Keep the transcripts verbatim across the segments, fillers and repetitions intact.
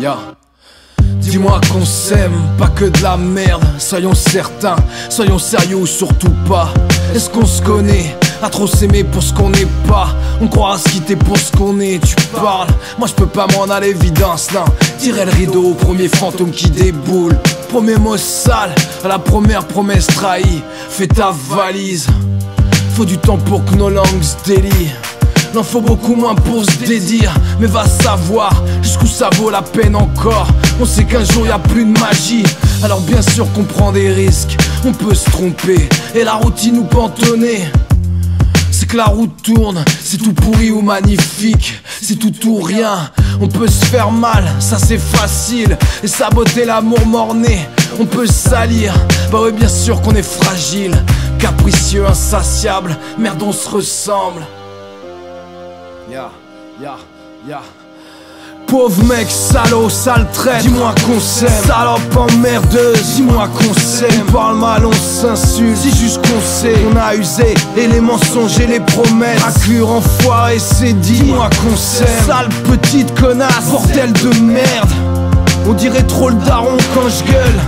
yeah. Dis-moi qu'on s'aime, pas que de la merde. Soyons certains, soyons sérieux ou surtout pas. Est-ce qu'on se connaît? À trop s'aimer pour ce qu'on n'est pas. On croit à se quitter pour ce qu'on est. Tu parles, moi je peux pas m'en aller vide instinct. Tirer le rideau au premier fantôme qui déboule. Premier mot sale, à la première promesse trahie. Fais ta valise, faut du temps pour que nos langues se délient. N'en faut beaucoup moins pour se dédire. Mais va savoir jusqu'où ça vaut la peine encore. On sait qu'un jour y a plus de magie. Alors bien sûr qu'on prend des risques. On peut se tromper et la routine nous pantonner. C'est que la route tourne, c'est tout pourri ou magnifique, c'est tout ou rien. On peut se faire mal, ça c'est facile, et saboter l'amour mort-né. On peut salir, bah oui bien sûr qu'on est fragile. Capricieux, insatiable, merde on se ressemble. Ya, ya, ya. Pauvre mec, salaud, sale traître. Dis-moi qu'on s'aime, salope emmerdeuse. Dis-moi qu'on s'aime, on parle mal, on s'insulte. Dis juste qu'on sait, on a usé, et les mensonges et les promesses. Inclure, enfoiré, c'est dit. Dis-moi qu'on s'aime, sale petite connasse, bordel de merde. On dirait trop le daron quand je gueule.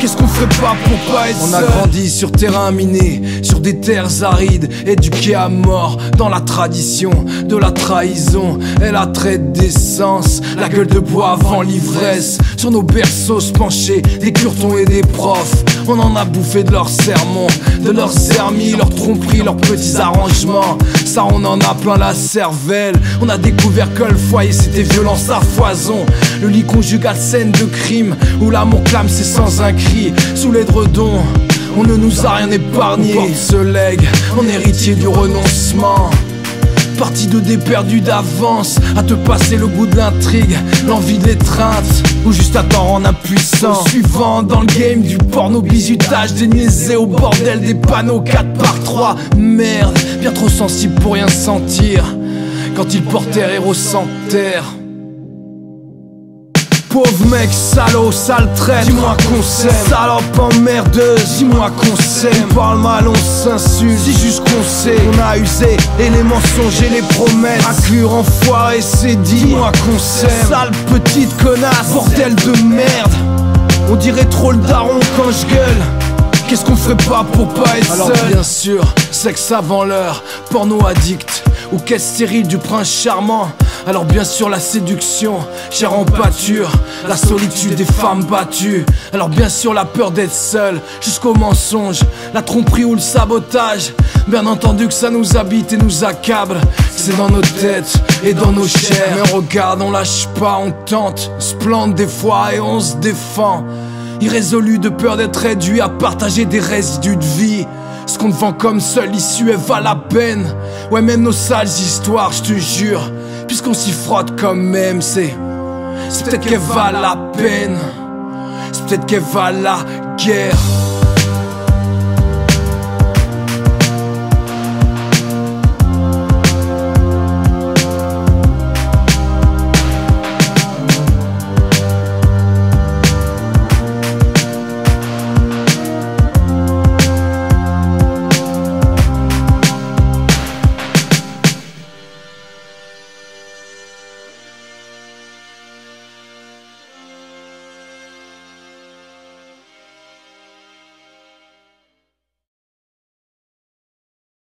Qu'est-ce qu'on ferait pas pour pas être seul? On a grandi sur terrain miné, sur des terres arides, éduqués à mort, dans la tradition de la trahison et la traite d'essence. La gueule de bois avant l'ivresse, sur nos berceaux se pencher, des curtons et des profs. On en a bouffé de leurs sermons, de leurs hermies, leurs tromperies, leurs petits arrangements. Ça on en a plein la cervelle. On a découvert que le foyer c'était violence à foison. Le lit conjugal scène de crime, où l'amour clame c'est sans un cri. Sous les dredons, on ne nous a rien épargné. On porte ce legs, en héritier du renoncement. Parti de dés perdus d'avance, à te passer le goût de l'intrigue, l'envie de l'étreinte, ou juste à t'en rendre impuissant. Au suivant dans le game du porno, bisutage, des niaisés au bordel, des panneaux quatre par trois. Merde, bien trop sensible pour rien sentir, quand ils portèrent héros sans terre. Pauvre mec, salaud, sale traître. Dis-moi qu'on s'aime, salope emmerdeuse. Dis-moi qu'on s'aime, on parle mal, on s'insulte. Dis juste qu'on sait, on a usé, et les mensonges et les promesses. Inclure, enfoiré, c'est dit. Dis-moi qu'on s'aime, sale petite connasse, bordel de merde. On dirait trop le daron quand je gueule. Qu'est-ce qu'on ferait pas pour pas être seul? Alors bien sûr, sexe avant l'heure, porno addict, ou caisse stérile du prince charmant. Alors bien sûr la séduction, chère en pâture, la solitude des femmes battues. Alors bien sûr la peur d'être seul, jusqu'au mensonge, la tromperie ou le sabotage. Bien entendu que ça nous habite et nous accable. C'est dans nos têtes et dans nos chairs. Mais on regarde, on lâche pas, on tente, on se plante des fois et on se défend. Irrésolu de peur d'être réduit à partager des résidus de vie. Ce qu'on te vend comme seule issue, elle va la peine. Ouais même nos sales histoires, je te jure, puisqu'on s'y frotte quand même, c'est C'est peut-être qu'elle va la peine. C'est peut-être qu'elle va la guerre.